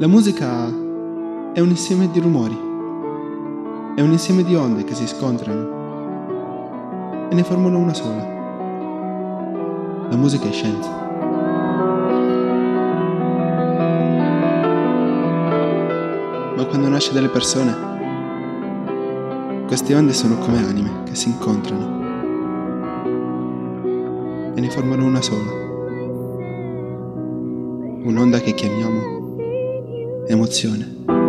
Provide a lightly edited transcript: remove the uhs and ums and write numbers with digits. La musica è un insieme di rumori, è un insieme di onde che si scontrano e ne formano una sola. La musica è scienza. Ma quando nasce dalle persone, queste onde sono come anime che si incontrano e ne formano una sola. Un'onda che chiamiamo emozione.